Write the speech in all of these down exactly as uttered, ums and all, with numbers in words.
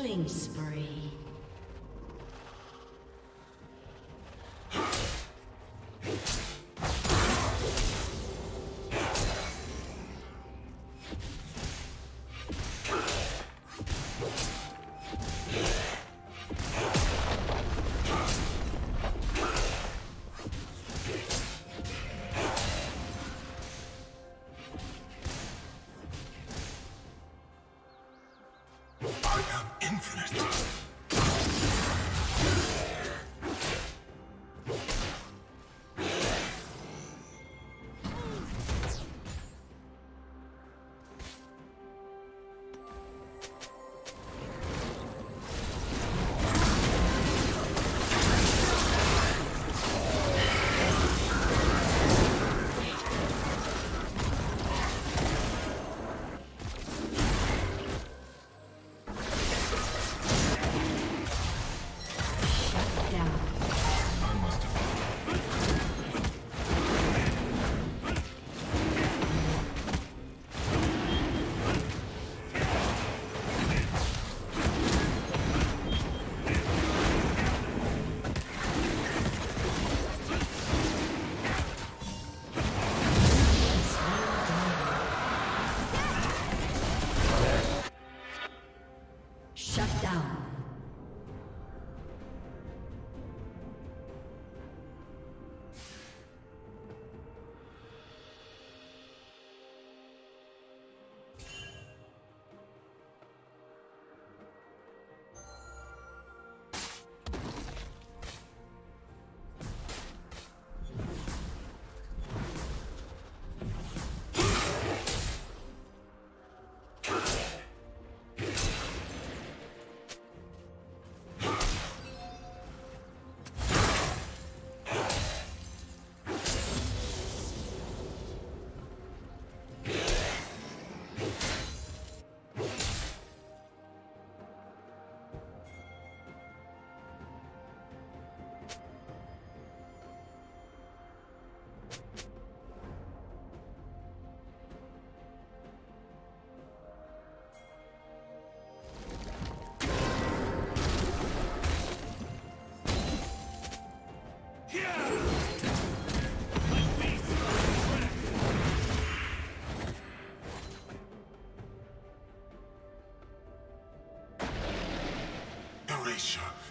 Killing spree.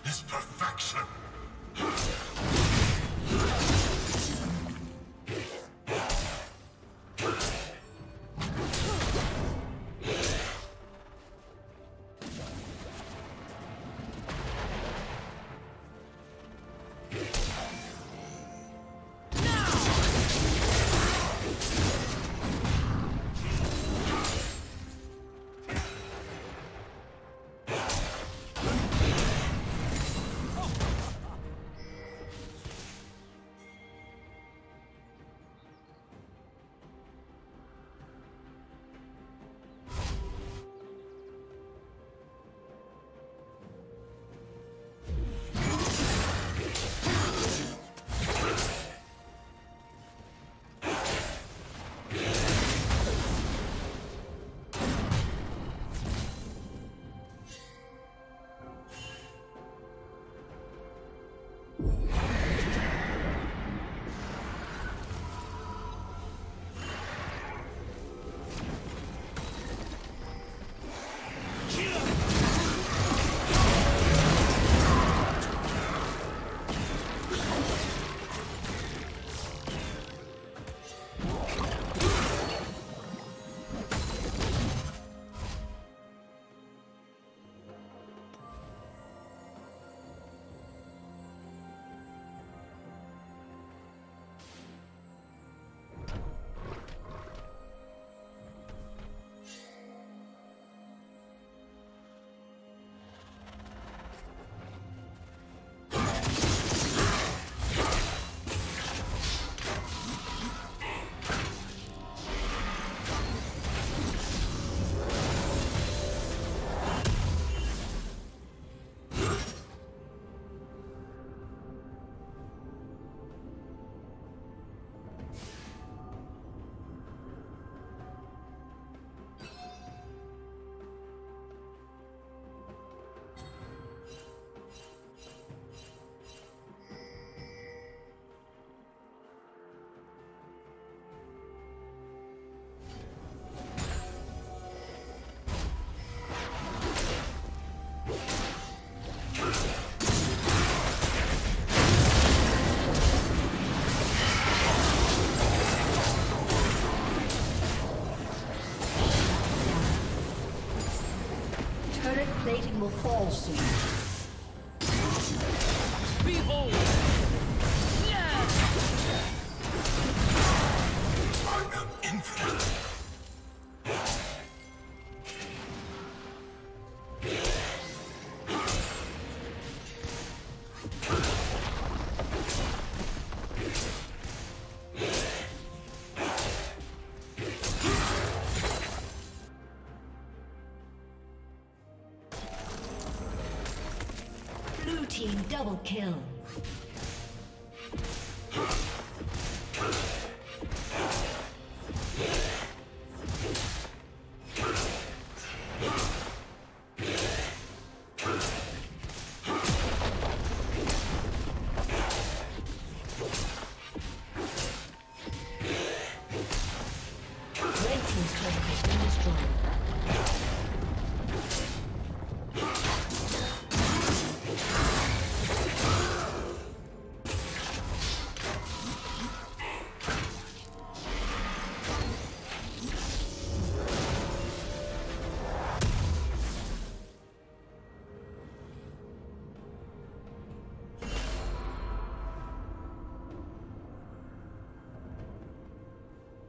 Is perfection. plating will fall soon. Behold! I am infinite! Double kill.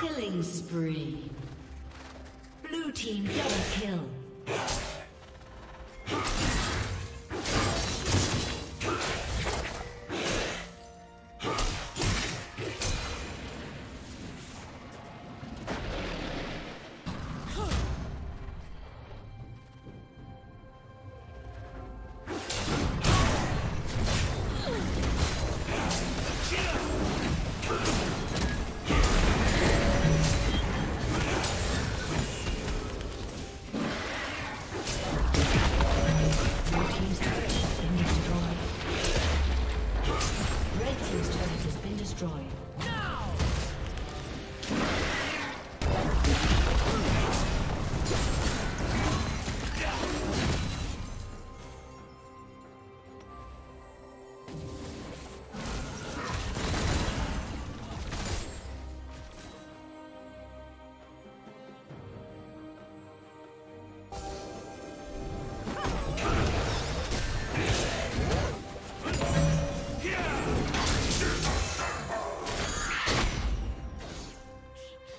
Killing spree. Blue team double kill.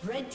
Red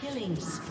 Killing spree.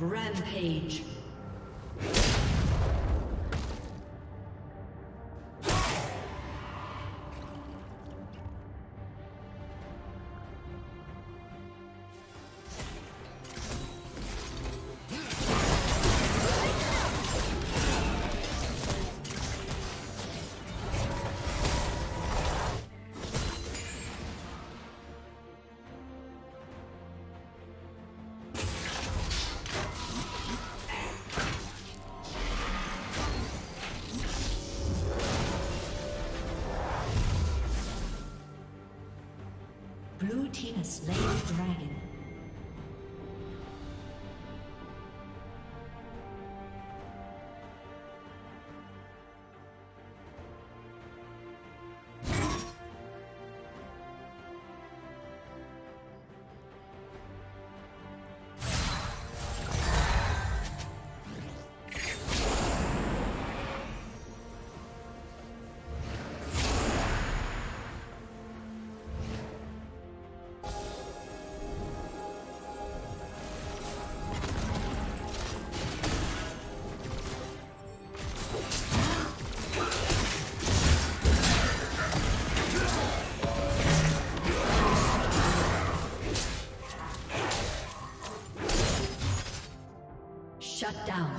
Rampage. Blue team has slain the dragon. Shut down.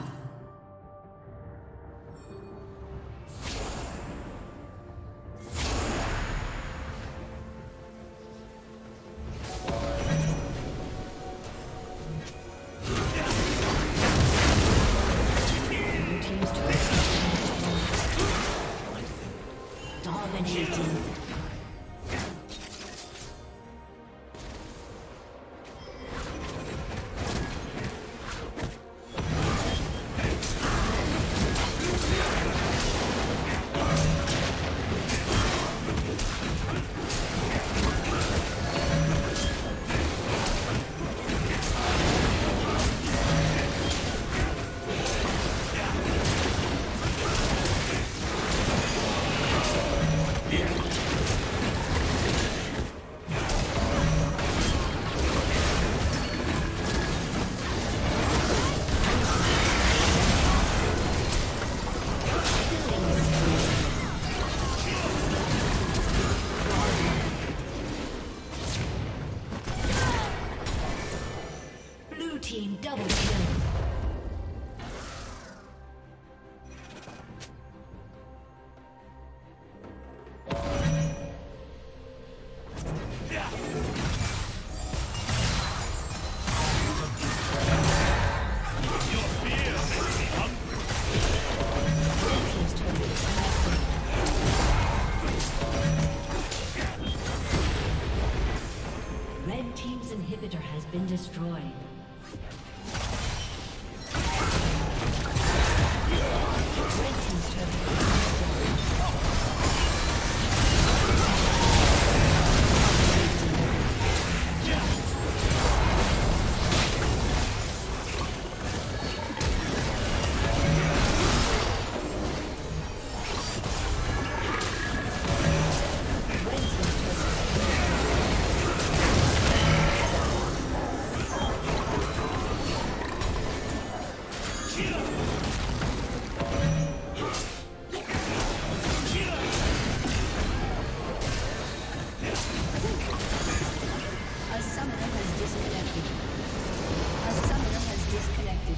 Destroyed. Disconnected. A summoner has disconnected.